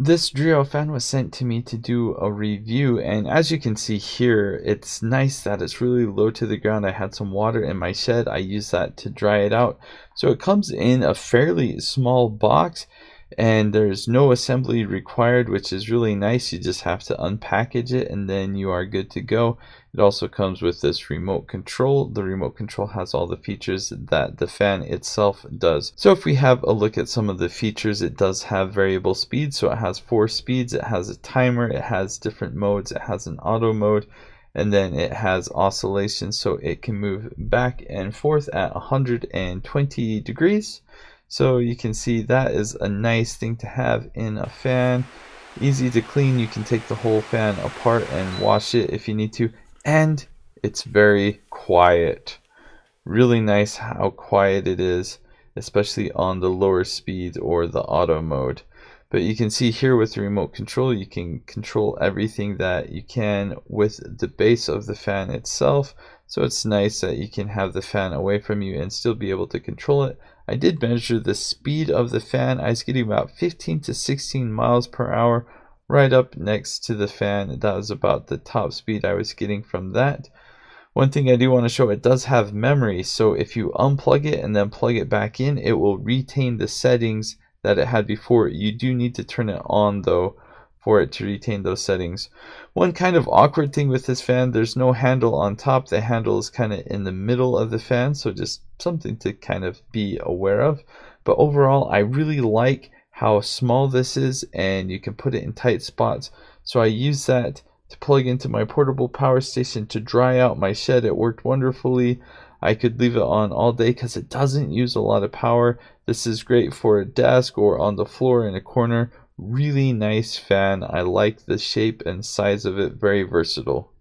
This Dreo fan was sent to me to do a review, and as you can see here, it's nice that it's really low to the ground. I had some water in my shed. I used that to dry it out. So it comes in a fairly small box, and there's no assembly required, which is really nice. You just have to unpackage it and then you are good to go. It also comes with this remote control. The remote control has all the features that the fan itself does. So if we have a look at some of the features, it does have variable speed. So it has 4 speeds, it has a timer, it has different modes, it has an auto mode, and then it has oscillation, so it can move back and forth at 120 degrees. So you can see that is a nice thing to have in a fan. Easy to clean. You can take the whole fan apart and wash it if you need to. And it's very quiet. Really nice how quiet it is, especially on the lower speed or the auto mode. But you can see here with the remote control, you can control everything that you can with the base of the fan itself. So it's nice that you can have the fan away from you and still be able to control it. I did measure the speed of the fan. I was getting about 15 to 16 miles per hour right up next to the fan. That was about the top speed I was getting from that. One thing I do want to show, it does have memory. So if you unplug it and then plug it back in, it will retain the settings that it had before. You do need to turn it on though for it to retain those settings. One kind of awkward thing with this fan, there's no handle on top. The handle is kind of in the middle of the fan, so just something to kind of be aware of. But overall, I really like how small this is, and you can put it in tight spots. So I use that to plug into my portable power station to dry out my shed. It worked wonderfully. I could leave it on all day because it doesn't use a lot of power. This is great for a desk or on the floor in a corner. Really nice fan. I like the shape and size of it. Very versatile.